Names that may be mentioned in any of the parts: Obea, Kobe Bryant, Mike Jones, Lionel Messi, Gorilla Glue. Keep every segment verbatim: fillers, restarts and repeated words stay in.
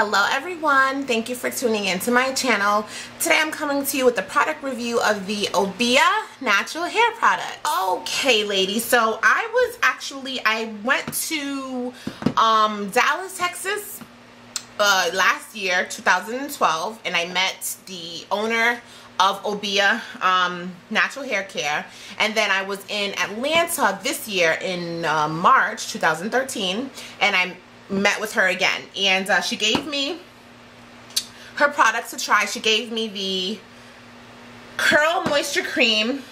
Hello everyone, thank you for tuning in to my channel. Today I'm coming to you with a product review of the Obea natural hair product. Okay ladies, so I was actually I went to um, Dallas, Texas uh, last year, two thousand twelve, and I met the owner of Obea um, natural hair care, and then I was in Atlanta this year in uh, March two thousand thirteen, and I'm met with her again, and uh, she gave me her products to try. She gave me the Curl Moisture Cream,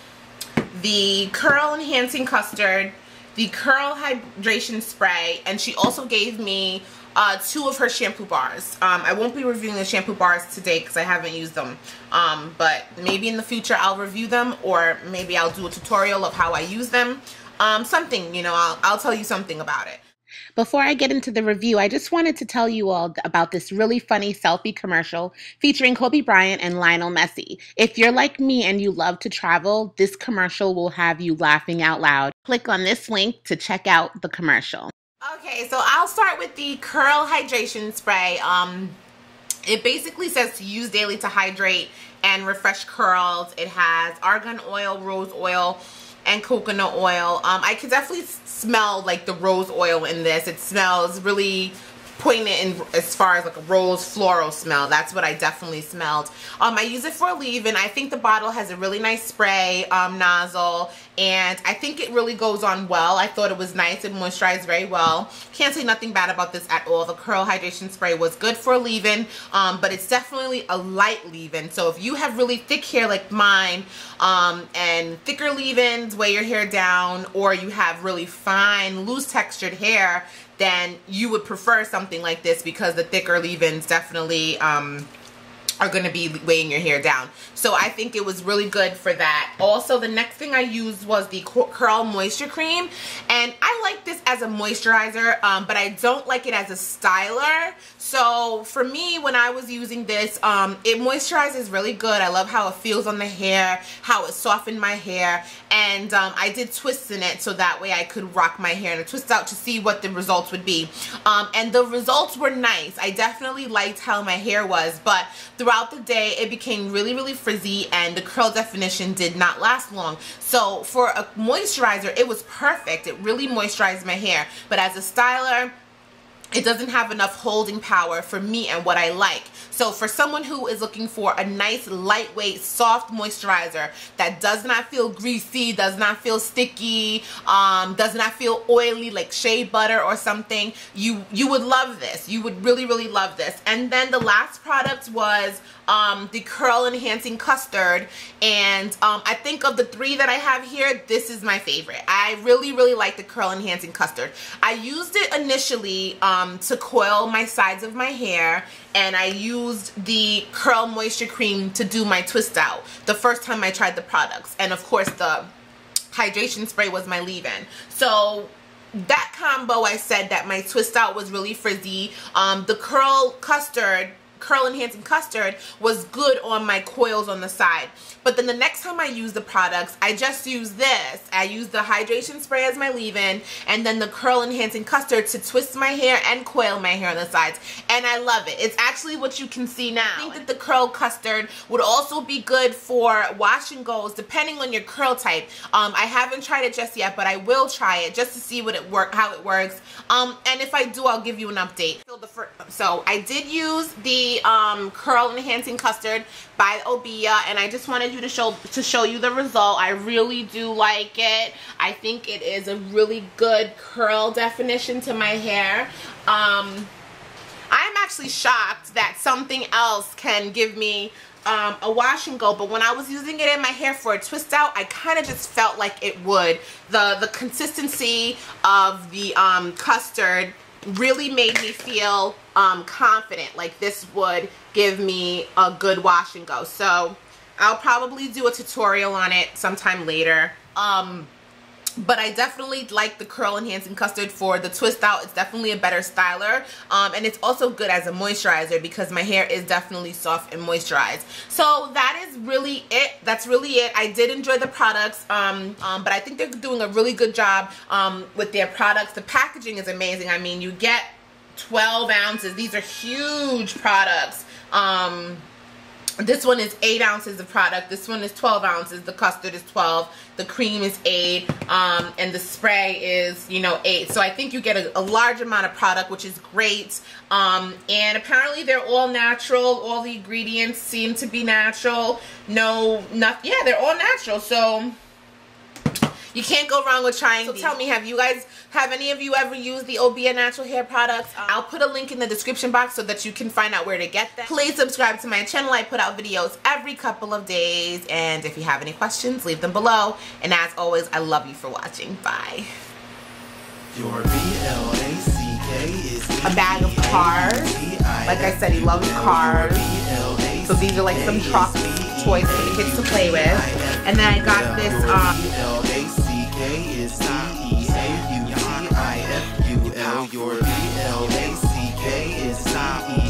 the Curl Enhancing Custard, the Curl Hydration Spray, and she also gave me uh, two of her shampoo bars. Um, I won't be reviewing the shampoo bars today because I haven't used them, um, but maybe in the future I'll review them, or maybe I'll do a tutorial of how I use them. Um, something, you know, I'll, I'll tell you something about it. Before I get into the review, I just wanted to tell you all about this really funny selfie commercial featuring Kobe Bryant and Lionel Messi. If you're like me and you love to travel, this commercial will have you laughing out loud. Click on this link to check out the commercial. Okay, so I'll start with the Curl Hydration Spray. Um, it basically says to use daily to hydrate and refresh curls. It has argan oil, rose oil, and coconut oil. Um, I can definitely smell like the rose oil in this. It smells really poignant in, as far as like a rose floral smell. That's what I definitely smelled. Um, I use it for a leave-in, and I think the bottle has a really nice spray um, nozzle, and I think it really goes on well. I thought it was nice. It moisturized very well. Can't say nothing bad about this at all. The Curl Hydration Spray was good for a leave-in, um, but it's definitely a light leave-in. So if you have really thick hair like mine, um, and thicker leave-ins weigh your hair down, or you have really fine, loose textured hair, then you would prefer something like this, because the thicker leave-ins definitely um, are going to be weighing your hair down. So I think it was really good for that. Also, the next thing I used was the Curl Moisture Cream, and I like this as a moisturizer, um, but I don't like it as a styler. So for me, when I was using this, um, it moisturizes really good. I love how it feels on the hair, how it softened my hair, and um, I did twists in it so that way I could rock my hair and twist out to see what the results would be. Um, and the results were nice. I definitely liked how my hair was, but the throughout the day, it became really, really frizzy, and the curl definition did not last long. So for a moisturizer, it was perfect. It really moisturized my hair. But as a styler, it doesn't have enough holding power for me and what I like. So for someone who is looking for a nice, lightweight, soft moisturizer that does not feel greasy, does not feel sticky, um, does not feel oily like shea butter or something, you you would love this. You would really, really love this. And then the last product was um, the Curl Enhancing Custard. And um, I think of the three that I have here, this is my favorite. I really, really like the Curl Enhancing Custard. I used it initially um, to coil my sides of my hair, and I used the Curl Moisture Cream to do my twist out the first time I tried the products. And of course the hydration spray was my leave-in. So that combo, I said that my twist out was really frizzy. Um, the curl custard, curl enhancing custard was good on my coils on the side. But then the next time I used the products, I just used this. I used the hydration spray as my leave-in, and then the curl enhancing custard to twist my hair and coil my hair on the sides. And I love it. It's actually what you can see now. I think that the curl custard would also be good for wash and goes, depending on your curl type. Um, I haven't tried it just yet, but I will try it just to see what it work, how it works. Um, and if I do, I'll give you an update. So, the first, so I did use the Um, Curl Enhancing Custard by Obea, and I just wanted you to show to show you the result. I really do like it. I think it is a really good curl definition to my hair. Um, I'm actually shocked that something else can give me um, a wash and go, but when I was using it in my hair for a twist out, I kind of just felt like it would. The, the consistency of the um, custard really made me feel um, confident, like this would give me a good wash and go. So I'll probably do a tutorial on it sometime later. Um, but I definitely like the Curl Enhancing Custard for the twist out. It's definitely a better styler. Um, and it's also good as a moisturizer because my hair is definitely soft and moisturized. So that is really it. That's really it. I did enjoy the products, um, um, but I think they're doing a really good job um, with their products. The packaging is amazing. I mean, you get twelve ounces. These are huge products. Um, this one is eight ounces of product. This one is twelve ounces. The custard is twelve. The cream is eight. Um, and the spray is, you know, eight. So I think you get a, a large amount of product, which is great. Um, and apparently they're all natural. All the ingredients seem to be natural. No, nothing. Yeah, they're all natural. So you can't go wrong with trying these. So tell me, have you guys, have any of you ever used the Obea natural hair products? Um, I'll put a link in the description box so that you can find out where to get them. Please subscribe to my channel. I put out videos every couple of days. And if you have any questions, leave them below. And as always, I love you for watching. Bye. Your B L A C K is a bag of cars. Like I said, he loves cars. So these are like some truck toys for the kids to play with. And then I got this, um... Your B L A C K is not E.